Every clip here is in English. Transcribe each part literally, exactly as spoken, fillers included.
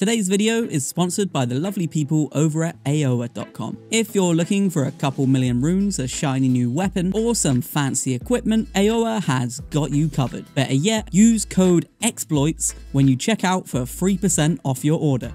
Today's video is sponsored by the lovely people over at A O A dot com. If you're looking for a couple million runes, a shiny new weapon, or some fancy equipment, A O A has got you covered. Better yet, use code EXPLOITS when you check out for three percent off your order.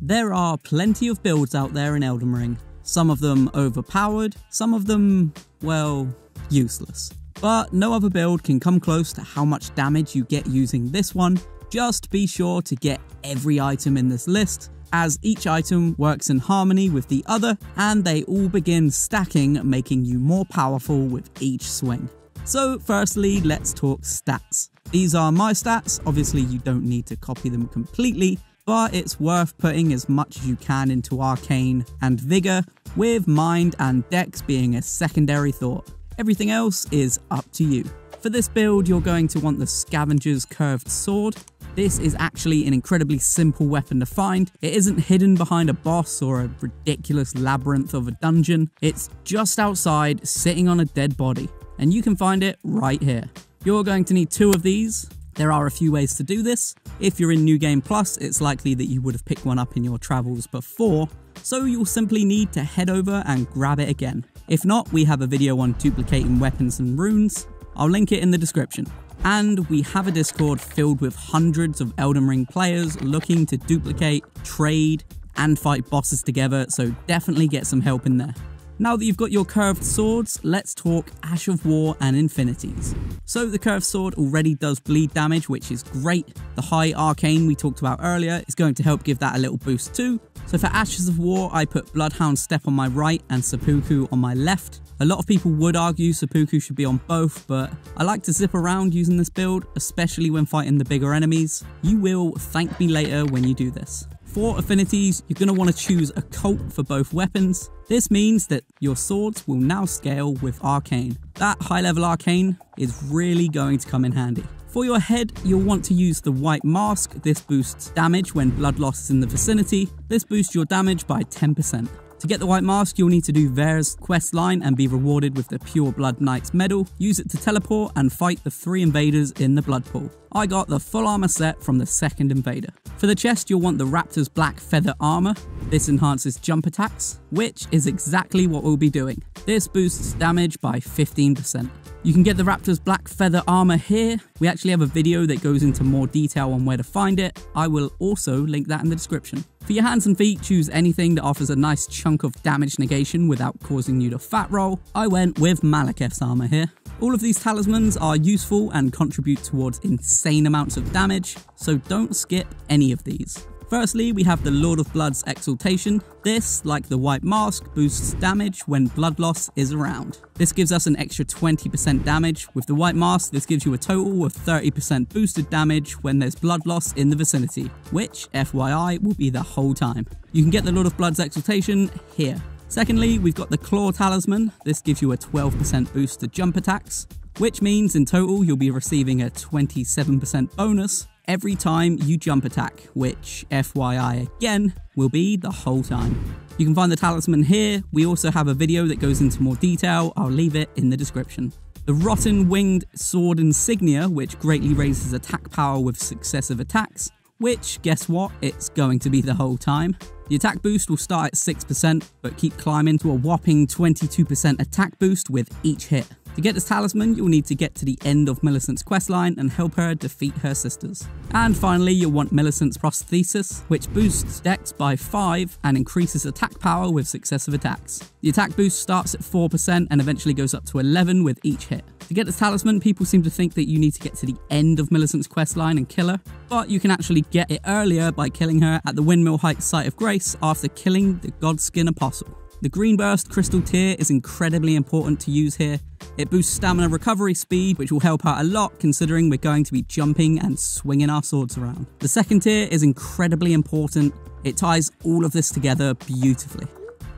There are plenty of builds out there in Elden Ring. Some of them overpowered, some of them, well, useless. But no other build can come close to how much damage you get using this one. Just be sure to get every item in this list, as each item works in harmony with the other, and they all begin stacking, making you more powerful with each swing. So firstly, let's talk stats. These are my stats. Obviously you don't need to copy them completely, but it's worth putting as much as you can into Arcane and Vigor, with Mind and Dex being a secondary thought. Everything else is up to you. For this build, you're going to want the Scavenger's Curved Sword. This is actually an incredibly simple weapon to find. It isn't hidden behind a boss or a ridiculous labyrinth of a dungeon. It's just outside, sitting on a dead body, and you can find it right here. You're going to need two of these. There are a few ways to do this. If you're in New Game Plus, it's likely that you would have picked one up in your travels before, so you'll simply need to head over and grab it again. If not, we have a video on duplicating weapons and runes. I'll link it in the description. And we have a Discord filled with hundreds of Elden Ring players looking to duplicate, trade, and fight bosses together, so definitely get some help in there. Now that you've got your curved swords, let's talk Ash of War and Infinities. So the curved sword already does bleed damage, which is great. The high arcane we talked about earlier is going to help give that a little boost too. So for Ashes of War, I put Bloodhound Step on my right and Seppuku on my left. A lot of people would argue Seppuku should be on both, but I like to zip around using this build, especially when fighting the bigger enemies. You will thank me later when you do this. For affinities, you're going to want to choose a cult for both weapons. This means that your swords will now scale with arcane. That high level arcane is really going to come in handy. For your head, you'll want to use the white mask. This boosts damage when blood loss is in the vicinity. This boosts your damage by ten percent. To get the white mask, you'll need to do Vera's quest line and be rewarded with the Pure Blood Knight's Medal. Use it to teleport and fight the three invaders in the Blood Pool. I got the full armor set from the second invader. For the chest, you'll want the Raptor's Black Feather Armor. This enhances jump attacks, which is exactly what we'll be doing. This boosts damage by fifteen percent. You can get the Raptor's Black Feather Armor here. We actually have a video that goes into more detail on where to find it. I will also link that in the description. For your hands and feet, choose anything that offers a nice chunk of damage negation without causing you to fat roll. I went with Maliketh's armor here. All of these talismans are useful and contribute towards insane amounts of damage, so don't skip any of these. Firstly, we have the Lord of Blood's Exaltation. This, like the white mask, boosts damage when blood loss is around. This gives us an extra twenty percent damage. With the white mask, this gives you a total of thirty percent boosted damage when there's blood loss in the vicinity, which, F Y I, will be the whole time. You can get the Lord of Blood's Exaltation here. Secondly, we've got the Claw Talisman. This gives you a twelve percent boost to jump attacks, which means in total you'll be receiving a twenty-seven percent bonus every time you jump attack, which, F Y I again, will be the whole time. You can find the talisman here. We also have a video that goes into more detail. I'll leave it in the description. The Rotten Winged Sword Insignia, which greatly raises attack power with successive attacks, which, guess what, it's going to be the whole time. The attack boost will start at six percent, but keep climbing to a whopping twenty-two percent attack boost with each hit. To get this talisman, you'll need to get to the end of Millicent's questline and help her defeat her sisters. And finally, you'll want Millicent's Prosthesis, which boosts Dex by five and increases attack power with successive attacks. The attack boost starts at four percent and eventually goes up to eleven with each hit. To get this talisman, people seem to think that you need to get to the end of Millicent's questline and kill her, but you can actually get it earlier by killing her at the Windmill Heights Site of Grace after killing the Godskin Apostle. The Greenburst Crystal Tear is incredibly important to use here. It boosts stamina recovery speed, which will help out a lot considering we're going to be jumping and swinging our swords around. The second tier is incredibly important. It ties all of this together beautifully.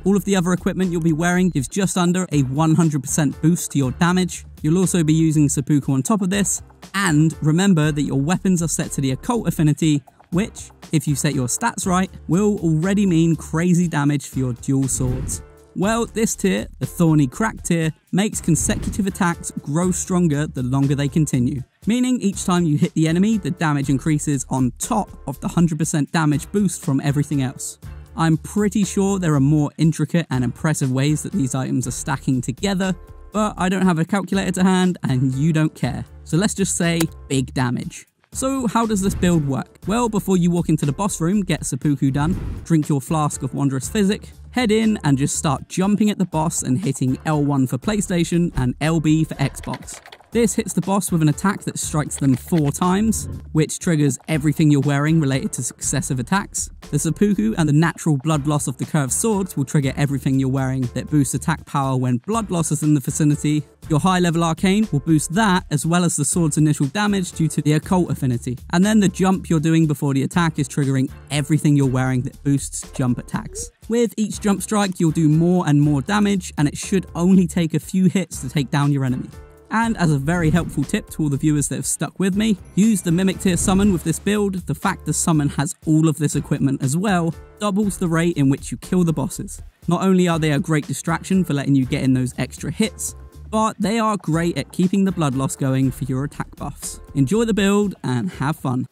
All of the other equipment you'll be wearing gives just under a one hundred percent boost to your damage. You'll also be using Seppuku on top of this, and remember that your weapons are set to the occult affinity, which, if you set your stats right, will already mean crazy damage for your dual swords. Well, this tier, the Thorny Crack tier, makes consecutive attacks grow stronger the longer they continue, meaning each time you hit the enemy, the damage increases on top of the one hundred percent damage boost from everything else. I'm pretty sure there are more intricate and impressive ways that these items are stacking together, but I don't have a calculator to hand and you don't care. So let's just say big damage. So how does this build work? Well, before you walk into the boss room, get Seppuku done, drink your Flask of Wondrous Physic, head in and just start jumping at the boss and hitting L one for PlayStation and L B for Xbox. This hits the boss with an attack that strikes them four times, which triggers everything you're wearing related to successive attacks. The Seppuku and the natural blood loss of the curved swords will trigger everything you're wearing that boosts attack power when blood loss is in the vicinity. Your high level arcane will boost that as well as the sword's initial damage due to the occult affinity. And then the jump you're doing before the attack is triggering everything you're wearing that boosts jump attacks. With each jump strike, you'll do more and more damage, and it should only take a few hits to take down your enemy. And as a very helpful tip to all the viewers that have stuck with me, use the Mimic Tear Summon with this build. The fact the Summon has all of this equipment as well doubles the rate in which you kill the bosses. Not only are they a great distraction for letting you get in those extra hits, but they are great at keeping the blood loss going for your attack buffs. Enjoy the build and have fun.